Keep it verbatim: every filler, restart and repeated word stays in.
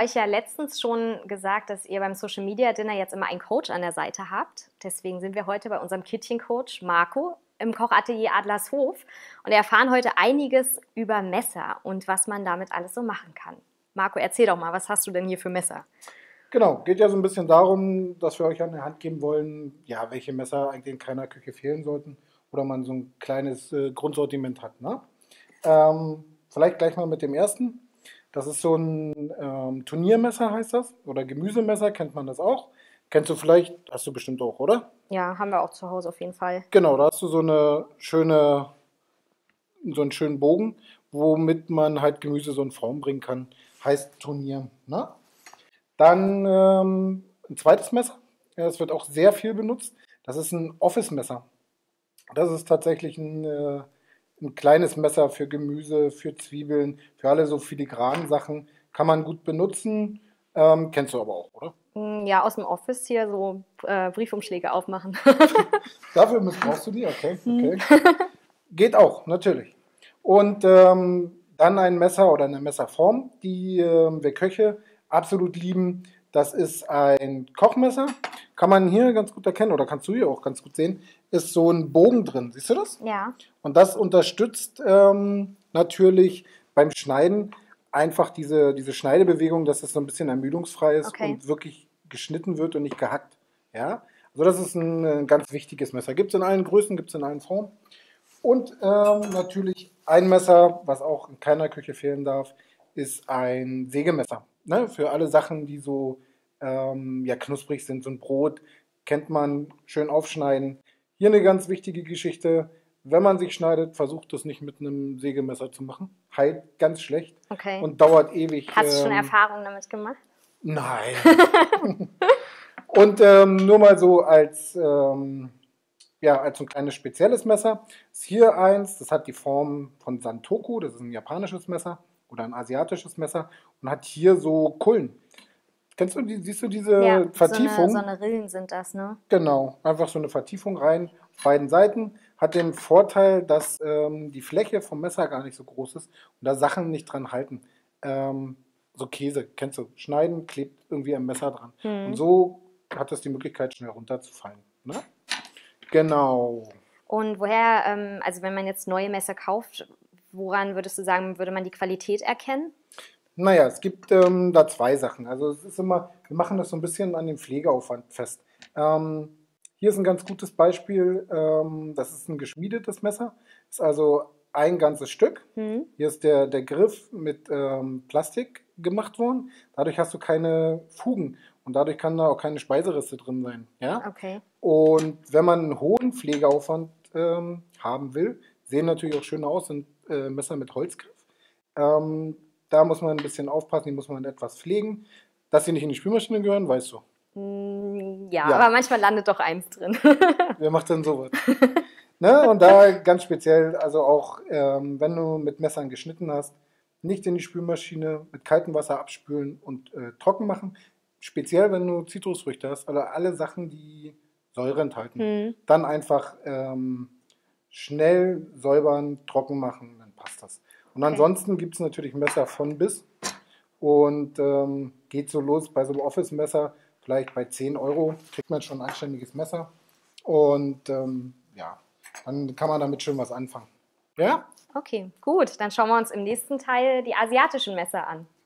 euch ja letztens schon gesagt, dass ihr beim Social Media Dinner jetzt immer einen Coach an der Seite habt. Deswegen sind wir heute bei unserem Kitchencoach Marco im Kochatelier Adlershof und erfahren heute einiges über Messer und was man damit alles so machen kann. Marco, erzähl doch mal, was hast du denn hier für Messer? Genau, geht ja so ein bisschen darum, dass wir euch an die Hand geben wollen, ja, welche Messer eigentlich in keiner Küche fehlen sollten oder man so ein kleines äh, Grundsortiment hat. Ne? Ähm, vielleicht gleich mal mit dem ersten. Das ist so ein ähm, Turniermesser, heißt das, oder Gemüsemesser, kennt man das auch. Kennst du vielleicht, hast du bestimmt auch, oder? Ja, haben wir auch zu Hause auf jeden Fall. Genau, da hast du so eine schöne, so einen schönen Bogen, womit man halt Gemüse so in Form bringen kann. Heißt Turnier. Ne? Dann ähm, ein zweites Messer, ja, das wird auch sehr viel benutzt. Das ist ein Office-Messer. Das ist tatsächlich ein... Äh, Ein kleines Messer für Gemüse, für Zwiebeln, für alle so filigranen Sachen. Kann man gut benutzen. Ähm, kennst du aber auch, oder? Ja, aus dem Office hier so äh, Briefumschläge aufmachen. Dafür brauchst du die? Okay. okay. Geht auch, natürlich. Und ähm, dann ein Messer oder eine Messerform, die äh, wir Köche absolut lieben. Das ist ein Kochmesser. Kann man hier ganz gut erkennen, oder kannst du hier auch ganz gut sehen, ist so ein Bogen drin. Siehst du das? Ja. Und das unterstützt ähm, natürlich beim Schneiden einfach diese, diese Schneidebewegung, dass es so ein bisschen ermüdungsfrei ist okay. und wirklich geschnitten wird und nicht gehackt. Ja? Also das ist ein, ein ganz wichtiges Messer. Gibt es in allen Größen, gibt es in allen Formen. Und ähm, natürlich ein Messer, was auch in keiner Küche fehlen darf, ist ein Sägemesser. Ne? Für alle Sachen, die so... Ähm, ja, knusprig sind, so ein Brot, kennt man, schön aufschneiden. Hier eine ganz wichtige Geschichte, wenn man sich schneidet, versucht das nicht mit einem Sägemesser zu machen. Heilt ganz schlecht okay. und dauert ewig. Hast ähm, du schon Erfahrungen damit gemacht? Nein. Und ähm, nur mal so als, ähm, ja, als so ein kleines spezielles Messer. Ist hier eins, das hat die Form von Santoku, das ist ein japanisches Messer oder ein asiatisches Messer und hat hier so Kullen. Kennst du die, siehst du diese ja, Vertiefung? So eine, so eine Rillen sind das, ne? Genau, einfach so eine Vertiefung rein, auf beiden Seiten. Hat den Vorteil, dass ähm, die Fläche vom Messer gar nicht so groß ist und da Sachen nicht dran halten. Ähm, so Käse, kennst du, schneiden, klebt irgendwie am Messer dran. Hm. Und so hat das die Möglichkeit, schnell runterzufallen. Ne? Genau. Und woher, ähm, also wenn man jetzt neue Messer kauft, woran würdest du sagen, würde man die Qualität erkennen? Naja, es gibt ähm, da zwei Sachen. Also es ist immer, wir machen das so ein bisschen an dem Pflegeaufwand fest. Ähm, hier ist ein ganz gutes Beispiel. Ähm, das ist ein geschmiedetes Messer. Ist also ein ganzes Stück. Mhm. Hier ist der, der Griff mit ähm, Plastik gemacht worden. Dadurch hast du keine Fugen und dadurch kann da auch keine Speisereste drin sein. Ja? Okay. Und wenn man einen hohen Pflegeaufwand ähm, haben will, sehen natürlich auch schön aus, sind äh, Messer mit Holzgriff. Ähm, Da muss man ein bisschen aufpassen, die muss man etwas pflegen. Dass sie nicht in die Spülmaschine gehören, weißt du. Ja, ja. aber manchmal landet doch eins drin. Wer macht denn sowas? Ne? Und da ganz speziell, also auch ähm, wenn du mit Messern geschnitten hast, nicht in die Spülmaschine, mit kaltem Wasser abspülen und äh, trocken machen. Speziell, wenn du Zitrusfrüchte hast, also alle Sachen, die Säure enthalten. Mhm. Dann einfach ähm, schnell säubern, trocken machen, dann passt das. Und okay. ansonsten gibt es natürlich Messer von bis und ähm, geht so los bei so einem Office-Messer, vielleicht bei zehn Euro kriegt man schon ein anständiges Messer und ähm, ja, dann kann man damit schön was anfangen. Ja? Okay, gut, dann schauen wir uns im nächsten Teil die asiatischen Messer an.